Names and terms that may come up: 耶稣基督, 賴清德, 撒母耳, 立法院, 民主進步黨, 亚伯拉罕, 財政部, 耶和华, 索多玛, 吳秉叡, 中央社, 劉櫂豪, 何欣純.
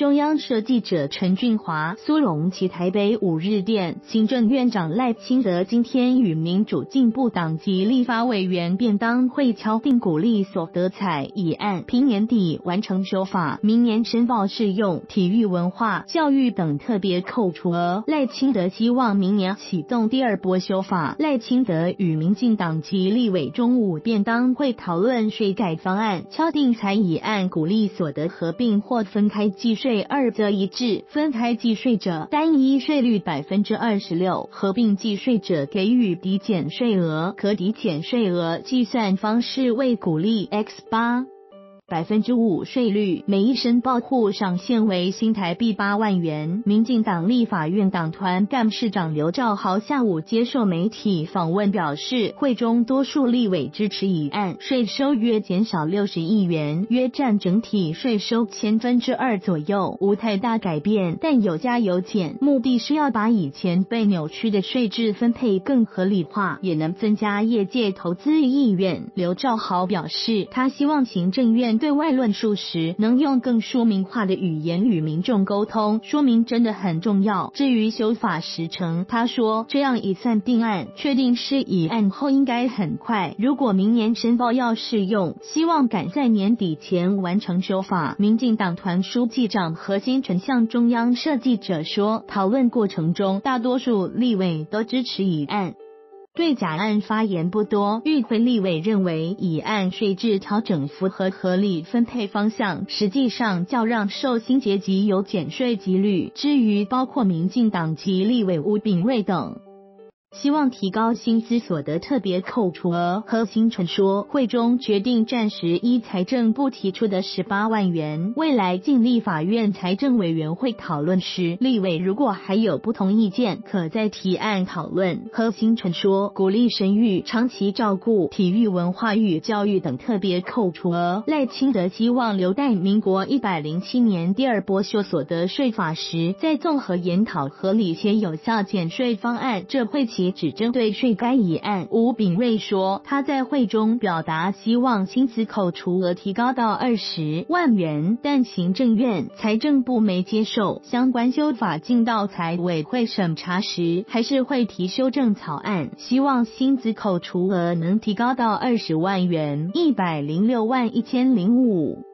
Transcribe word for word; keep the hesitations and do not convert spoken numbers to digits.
中央社记者陈俊华、苏荣奇台北五日电，行政院长赖清德今天与民主进步党及立法委员便当会敲定鼓励所得采议案，平年底完成修法，明年申报适用体育文化、教育等特别扣除额。赖清德希望明年启动第二波修法。赖清德与民进党及立委中午便当会讨论税改方案，敲定采议案鼓励所得合并或分开计税。 税二则一致，分开计税者单一税率 百分之二十六， 合并计税者给予抵减税额，可抵减税额计算方式为鼓励 百分之八。 百分之五 税率，每一申报户上限为新台币八万元。民进党立法院党团干事长刘兆豪下午接受媒体访问表示，会中多数立委支持议案，税收约减少六十亿元，约占整体税收千分之二左右，无太大改变，但有加有减，目的是要把以前被扭曲的税制分配更合理化，也能增加业界投资意愿。刘兆豪表示，他希望行政院 对外论述时，能用更说明化的语言与民众沟通，说明真的很重要。至于修法时程，他说这样一算定案，确定是议案后应该很快。如果明年申报要适用，希望赶在年底前完成修法。民进党团书记长何新成向中央社记者说，讨论过程中，大多数立委都支持议案， 对甲案发言不多。与会立委认为，乙案税制调整符合合理分配方向，实际上较让受薪阶级有减税几率。至于包括民进党籍立委吴秉睿等， 希望提高薪资所得特别扣除额。何新成说，会中决定暂时依财政部提出的十八万元，未来进立法院财政委员会讨论时，立委如果还有不同意见，可再提案讨论。何新成说，鼓励生育、长期照顾、体育文化与教育等特别扣除额。赖清德希望留待民国一百零七年第二波修所得税法时，再综合研讨合理且有效减税方案。这会期 只针对税改议案，吴秉睿说，他在会中表达希望薪资扣除额提高到二十万元，但行政院、财政部没接受。相关修法进到财委会审查时，还是会提修正草案，希望薪资扣除额能提高到二十万元，一百零六万一千零五。